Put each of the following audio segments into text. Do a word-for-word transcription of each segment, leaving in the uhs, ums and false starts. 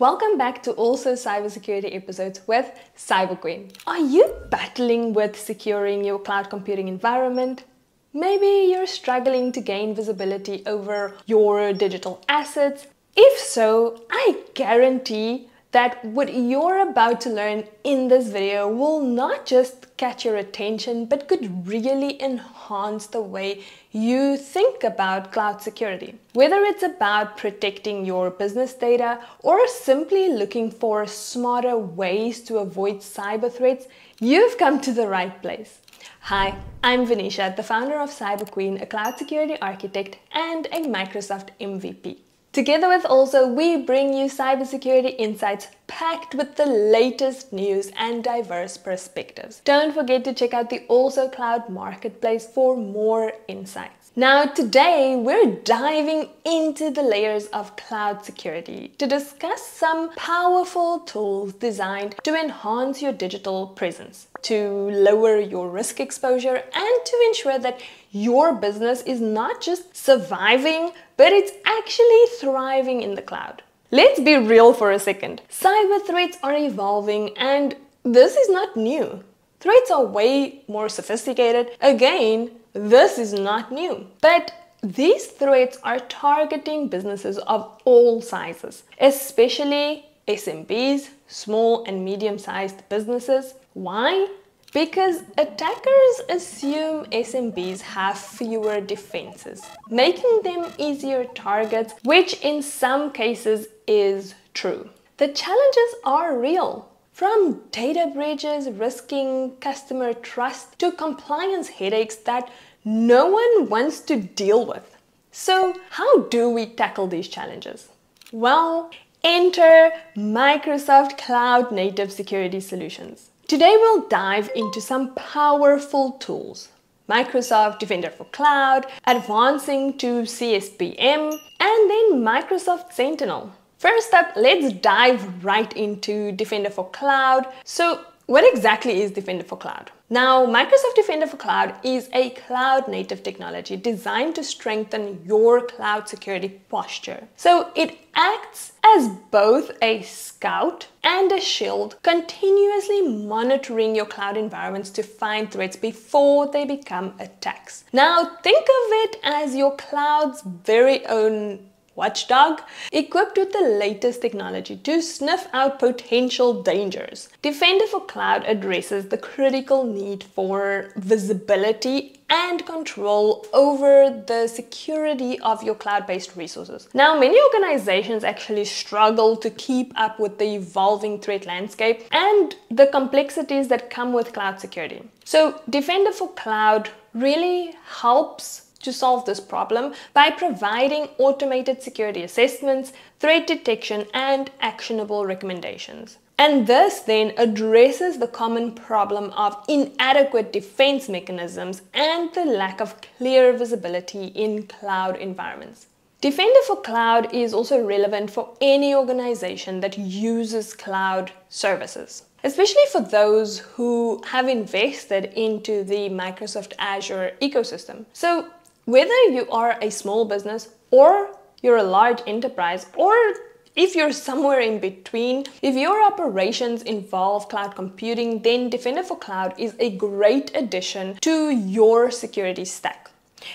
Welcome back to Also Cybersecurity episode with Cyber Queen. Are you battling with securing your cloud computing environment? Maybe you're struggling to gain visibility over your digital assets. If so, I guarantee that what you're about to learn in this video will not just catch your attention, but could really enhance the way you think about cloud security. Whether it's about protecting your business data or simply looking for smarter ways to avoid cyber threats, you've come to the right place. Hi, I'm Venicia, the founder of Cyber Queen, a cloud security architect and a Microsoft M V P. Together with Also, we bring you cybersecurity insights packed with the latest news and diverse perspectives. Don't forget to check out the Also Cloud Marketplace for more insights. Now, today we're diving into the layers of cloud security to discuss some powerful tools designed to enhance your digital presence, to lower your risk exposure, and to ensure that your business is not just surviving, but it's actually thriving in the cloud. Let's be real for a second. Cyber threats are evolving, and this is not new. Threats are way more sophisticated. Again, this is not new. But these threats are targeting businesses of all sizes, especially S M Bs, small and medium-sized businesses. Why? Because attackers assume S M Bs have fewer defenses, making them easier targets, which in some cases is true. The challenges are real. From data breaches risking customer trust to compliance headaches that no one wants to deal with. So how do we tackle these challenges? Well, enter Microsoft Cloud Native Security Solutions. Today we'll dive into some powerful tools. Microsoft Defender for Cloud, advancing to C S P M, and then Microsoft Sentinel. First up, let's dive right into Defender for Cloud. So what exactly is Defender for Cloud? Now, Microsoft Defender for Cloud is a cloud-native technology designed to strengthen your cloud security posture. So it acts as both a scout and a shield, continuously monitoring your cloud environments to find threats before they become attacks. Now, think of it as your cloud's very own watchdog, equipped with the latest technology to sniff out potential dangers. Defender for Cloud addresses the critical need for visibility and control over the security of your cloud-based resources. Now, many organizations actually struggle to keep up with the evolving threat landscape and the complexities that come with cloud security. So Defender for Cloud really helps to solve this problem by providing automated security assessments, threat detection, and actionable recommendations. And this then addresses the common problem of inadequate defense mechanisms and the lack of clear visibility in cloud environments. Defender for Cloud is also relevant for any organization that uses cloud services, especially for those who have invested into the Microsoft Azure ecosystem. So whether you are a small business or you're a large enterprise, or if you're somewhere in between, if your operations involve cloud computing, then Defender for Cloud is a great addition to your security stack.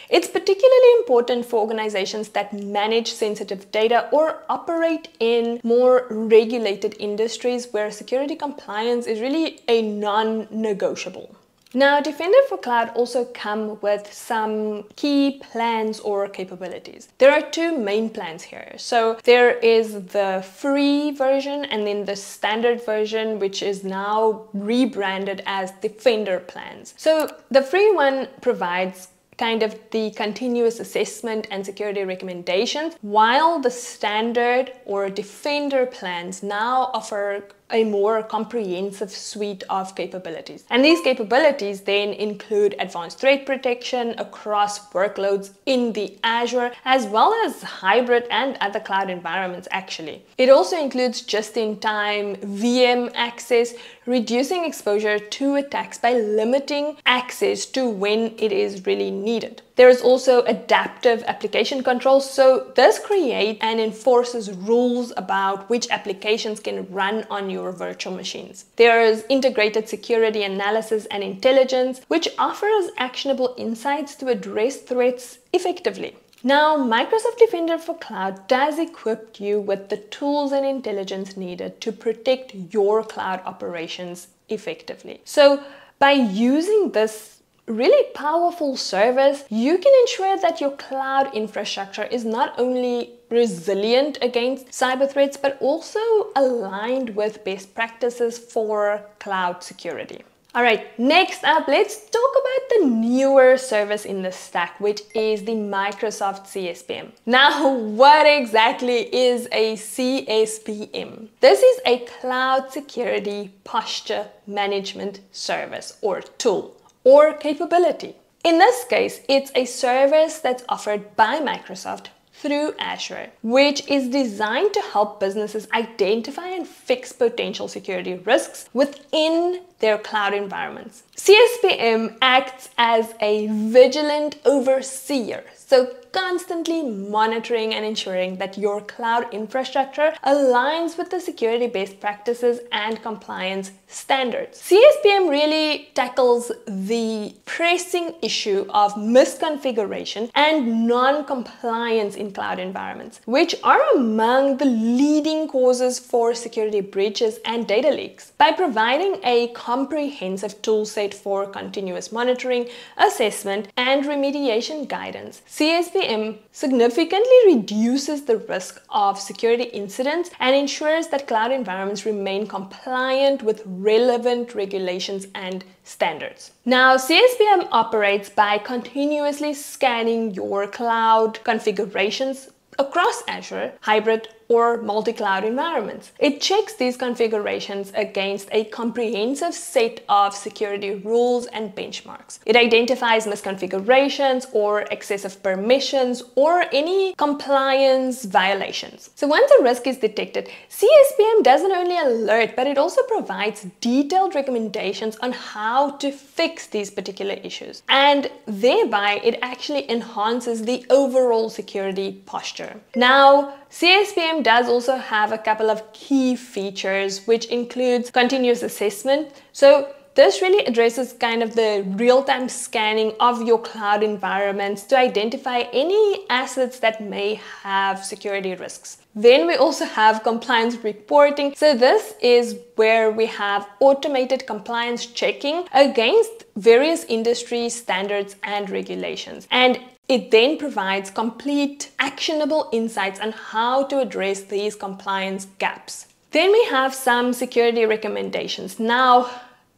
It's particularly important for organizations that manage sensitive data or operate in more regulated industries where security compliance is really a non-negotiable. Now, Defender for Cloud also comes with some key plans or capabilities. There are two main plans here. So there is the free version and then the standard version, which is now rebranded as Defender plans. So the free one provides kind of the continuous assessment and security recommendations, while the standard or Defender plans now offer a more comprehensive suite of capabilities. And these capabilities then include advanced threat protection across workloads in the Azure, as well as hybrid and other cloud environments actually. It also includes just-in-time V M access, reducing exposure to attacks by limiting access to when it is really needed. There is also adaptive application control. So this creates and enforces rules about which applications can run on your virtual machines. There is integrated security analysis and intelligence, which offers actionable insights to address threats effectively. Now, Microsoft Defender for Cloud does equip you with the tools and intelligence needed to protect your cloud operations effectively. So by using this really powerful service, you can ensure that your cloud infrastructure is not only resilient against cyber threats, but also aligned with best practices for cloud security. All right, next up, let's talk about the newer service in the stack, which is the Microsoft C S P M. Now, what exactly is a C S P M? This is a Cloud Security Posture Management Service, or tool, or capability. In this case, it's a service that's offered by Microsoft through Azure, which is designed to help businesses identify and fix potential security risks within their cloud environments. C S P M acts as a vigilant overseer, so constantly monitoring and ensuring that your cloud infrastructure aligns with the security best practices and compliance standards. C S P M really tackles the pressing issue of misconfiguration and non-compliance in cloud environments, which are among the leading causes for security breaches and data leaks. By providing a comprehensive toolset for continuous monitoring, assessment, and remediation guidance, C S P M significantly reduces the risk of security incidents and ensures that cloud environments remain compliant with relevant regulations and standards. Now, C S P M operates by continuously scanning your cloud configurations across Azure, hybrid, or multi-cloud environments. It checks these configurations against a comprehensive set of security rules and benchmarks. It identifies misconfigurations or excessive permissions or any compliance violations. So once a risk is detected, C S P M doesn't only alert, but it also provides detailed recommendations on how to fix these particular issues. And thereby, it actually enhances the overall security posture. Now, C S P M does also have a couple of key features, which includes continuous assessment. So this really addresses kind of the real-time scanning of your cloud environments to identify any assets that may have security risks. Then we also have compliance reporting. So this is where we have automated compliance checking against various industry standards and regulations. And it then provides complete actionable insights on how to address these compliance gaps. Then we have some security recommendations. Now,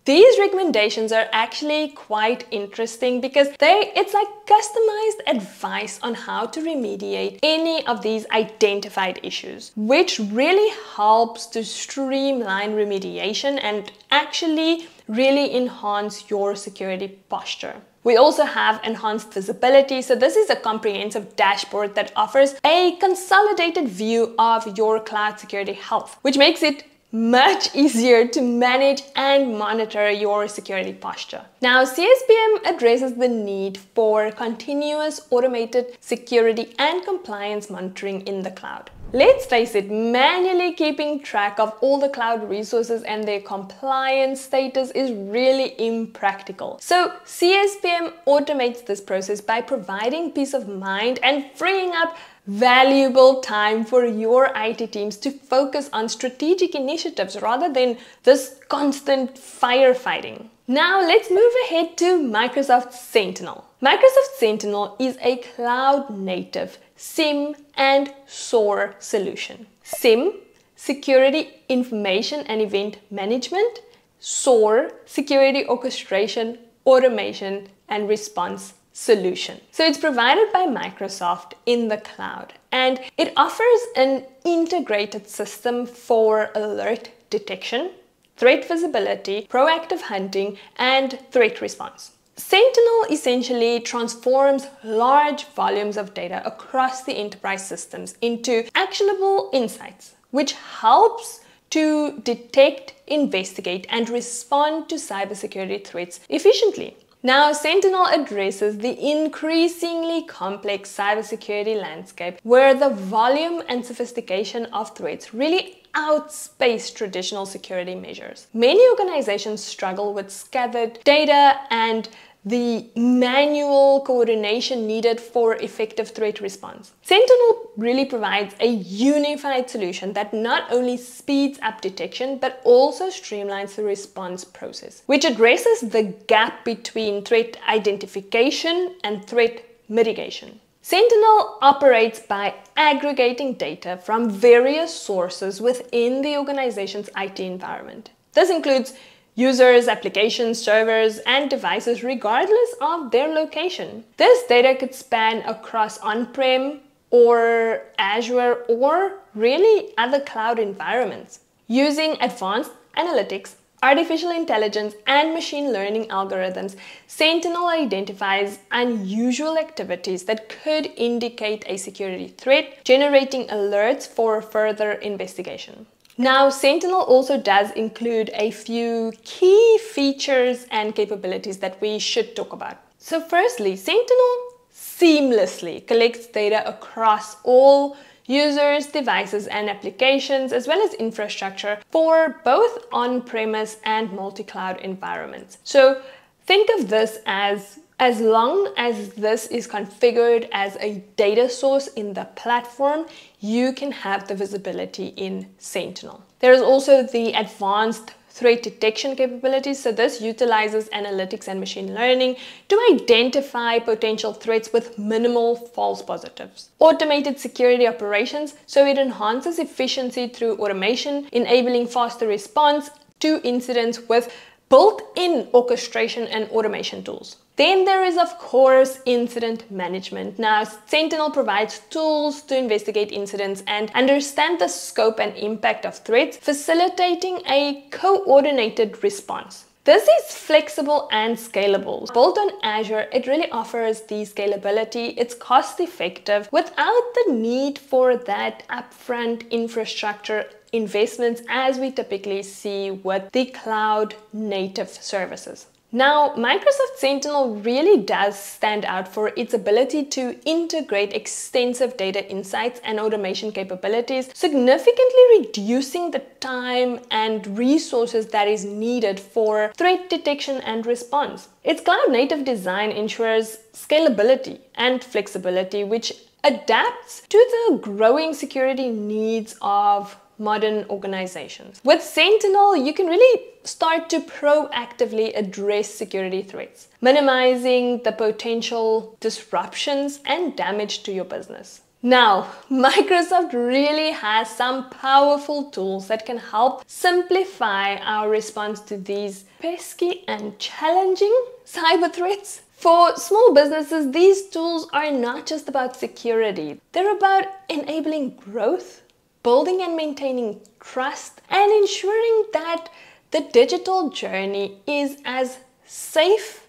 these recommendations are actually quite interesting because they, it's like customized advice on how to remediate any of these identified issues, which really helps to streamline remediation and actually really enhance your security posture. We also have enhanced visibility. So this is a comprehensive dashboard that offers a consolidated view of your cloud security health, which makes it much easier to manage and monitor your security posture. Now, C S P M addresses the need for continuous automated security and compliance monitoring in the cloud. Let's face it, manually keeping track of all the cloud resources and their compliance status is really impractical. So C S P M automates this process by providing peace of mind and freeing up valuable time for your I T teams to focus on strategic initiatives rather than this constant firefighting. Now let's move ahead to Microsoft Sentinel. Microsoft Sentinel is a cloud-native SIEM and SOAR solution. SIEM, Security Information and Event Management. SOAR, Security Orchestration, Automation, and Response solution. So it's provided by Microsoft in the cloud, and it offers an integrated system for alert detection, threat visibility, proactive hunting, and threat response. Sentinel essentially transforms large volumes of data across the enterprise systems into actionable insights, which helps to detect, investigate, and respond to cybersecurity threats efficiently. Now, Sentinel addresses the increasingly complex cybersecurity landscape where the volume and sophistication of threats really outpace traditional security measures. Many organizations struggle with scattered data and the manual coordination needed for effective threat response. Sentinel really provides a unified solution that not only speeds up detection but also streamlines the response process, which addresses the gap between threat identification and threat mitigation. Sentinel operates by aggregating data from various sources within the organization's I T environment. This includes users, applications, servers, and devices regardless of their location. This data could span across on-prem or Azure or really other cloud environments. Using advanced analytics, artificial intelligence, and machine learning algorithms, Sentinel identifies unusual activities that could indicate a security threat, generating alerts for further investigation. Now, Sentinel also does include a few key features and capabilities that we should talk about. So firstly, Sentinel seamlessly collects data across all users, devices, and applications, as well as infrastructure for both on-premise and multi-cloud environments. So think of this as as long as this is configured as a data source in the platform, you can have the visibility in Sentinel. There is also the advanced threat detection capabilities. So this utilizes analytics and machine learning to identify potential threats with minimal false positives. Automated security operations. So it enhances efficiency through automation, enabling faster response to incidents with built-in orchestration and automation tools. Then there is, of course, incident management. Now, Sentinel provides tools to investigate incidents and understand the scope and impact of threats, facilitating a coordinated response. This is flexible and scalable. Built on Azure, it really offers the scalability. It's cost-effective without the need for that upfront infrastructure investments as we typically see with the cloud-native services. Now, Microsoft Sentinel really does stand out for its ability to integrate extensive data insights and automation capabilities, significantly reducing the time and resources that is needed for threat detection and response. Its cloud-native design ensures scalability and flexibility, which adapts to the growing security needs of modern organizations. With Sentinel, you can really start to proactively address security threats, minimizing the potential disruptions and damage to your business. Now, Microsoft really has some powerful tools that can help simplify our response to these pesky and challenging cyber threats. For small businesses, these tools are not just about security. They're about enabling growth, building and maintaining trust, and ensuring that the digital journey is as safe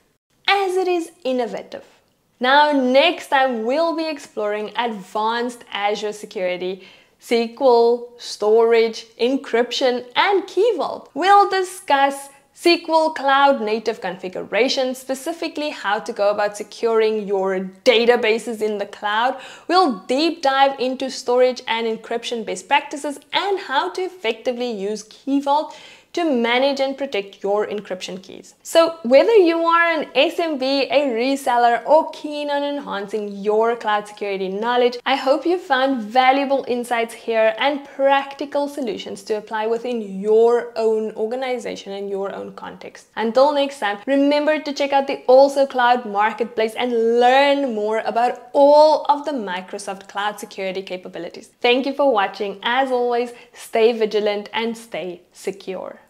as it is innovative. Now, next time we'll be exploring advanced Azure security, S Q L, storage, encryption, and Key Vault. We'll discuss S Q L cloud native configuration, specifically how to go about securing your databases in the cloud. We'll deep dive into storage and encryption best practices and how to effectively use Key Vault to manage and protect your encryption keys. So whether you are an S M B, a reseller, or keen on enhancing your cloud security knowledge, I hope you found valuable insights here and practical solutions to apply within your own organization and your own context. Until next time, remember to check out the Also Cloud Marketplace and learn more about all of the Microsoft cloud security capabilities. Thank you for watching. As always, stay vigilant and stay secure.